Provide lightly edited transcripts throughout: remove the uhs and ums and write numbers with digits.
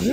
Kaya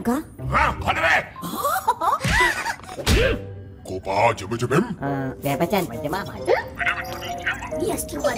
ka? Ha? Ano ba? Ko pa, jumim. Kaya pa chan, pwede mama. Yes, tuwa.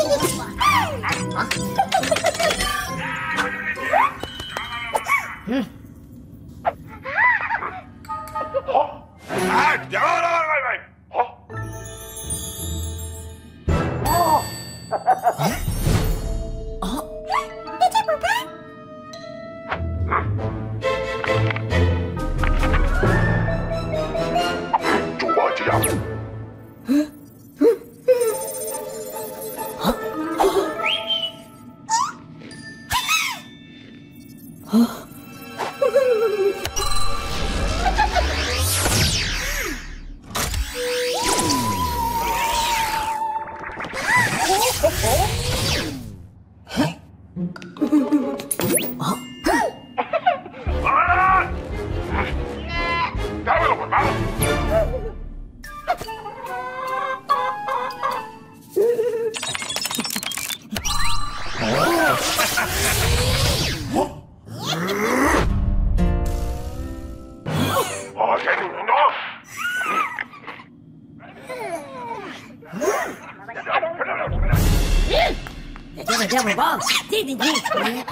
Devil boss, didn't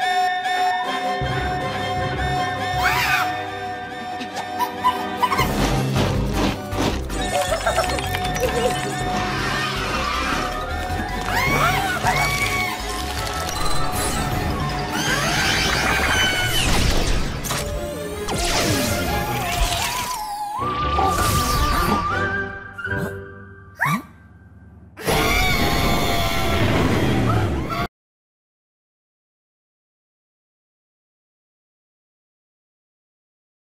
you?